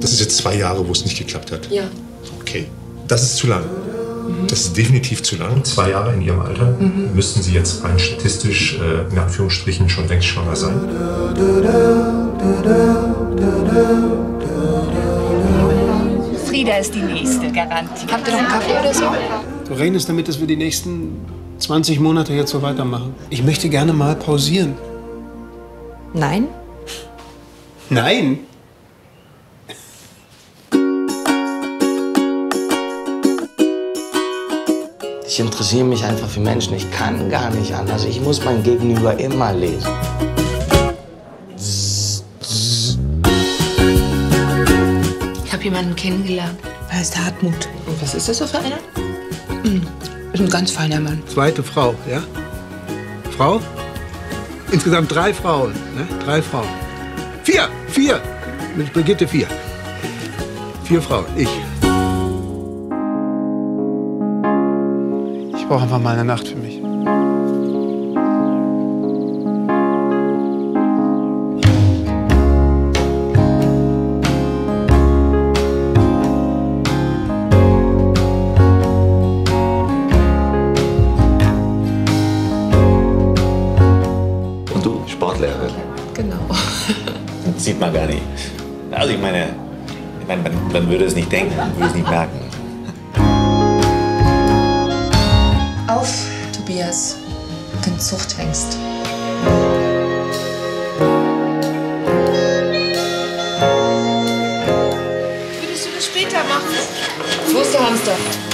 Das ist jetzt 2 Jahre, wo es nicht geklappt hat? Ja. Okay. Das ist zu lang. Mhm. Das ist definitiv zu lang. 2 Jahre in Ihrem Alter müssten Sie jetzt rein statistisch, in Anführungsstrichen, schon längst schwanger sein. Frieda ist die nächste Garantie. Habt ihr noch einen Kaffee oder so? Du redest damit, dass wir die nächsten 20 Monate jetzt so weitermachen. Ich möchte gerne mal pausieren. Nein? Nein! Ich interessiere mich einfach für Menschen. Ich kann gar nicht anders. Ich muss mein Gegenüber immer lesen. Ich habe jemanden kennengelernt. Er heißt Hartmut. Und was ist das so für einer? Ist ein ganz feiner Mann. Zweite Frau, ja? Frau? Insgesamt 3 Frauen, ne? 3 Frauen. 4! 4! Mit Brigitte 4. 4 Frauen, ich. Ich brauche einfach mal eine Nacht für mich. Sportlehrerin. Genau. Das sieht man gar nicht. Also ich meine man würde es nicht denken, man würde es nicht merken. Auf, Tobias, den Zuchthengst. Würdest du das später machen? Wo ist der Hamster?